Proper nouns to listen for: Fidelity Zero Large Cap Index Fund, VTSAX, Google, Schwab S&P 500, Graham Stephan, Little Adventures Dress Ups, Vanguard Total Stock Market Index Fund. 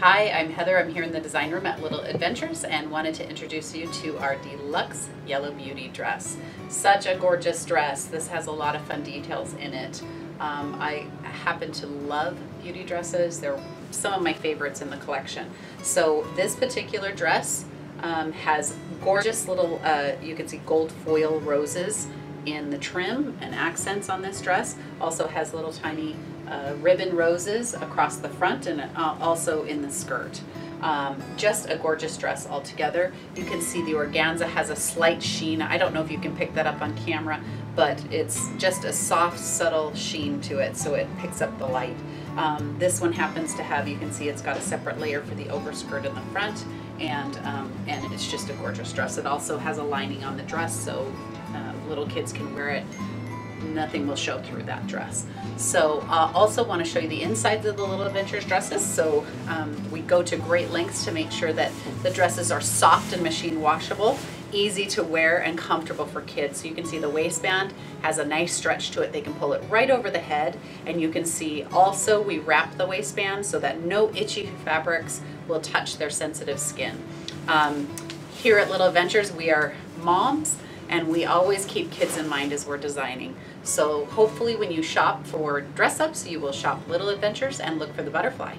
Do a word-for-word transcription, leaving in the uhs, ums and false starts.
Hi, I'm Heather. I'm here in the design room at Little Adventures and wanted to introduce you to our deluxe Yellow Beauty dress. Such a gorgeous dress. This has a lot of fun details in it. Um, I happen to love beauty dresses. They're some of my favorites in the collection. So this particular dress um, has gorgeous little, uh, you can see gold foil roses in the trim and accents on this dress. Also has little tiny Uh, ribbon roses across the front and uh, also in the skirt. Um, just a gorgeous dress altogether. You can see the organza has a slight sheen. I don't know if you can pick that up on camera, but it's just a soft, subtle sheen to it, so it picks up the light. Um, this one happens to have, you can see it's got a separate layer for the overskirt in the front, and, um, and it's just a gorgeous dress. It also has a lining on the dress, so uh, little kids can wear it. Nothing will show through that dress. So I uh, also want to show you the insides of the Little Adventures dresses. So um, we go to great lengths to make sure that the dresses are soft and machine washable, easy to wear, and comfortable for kids. So you can see the waistband has a nice stretch to it. They can pull it right over the head, and you can see also we wrap the waistband so that no itchy fabrics will touch their sensitive skin. Um, here at Little Adventures, we are moms, and we always keep kids in mind as we're designing. So hopefully when you shop for dress ups, you will shop Little Adventures and look for the butterfly.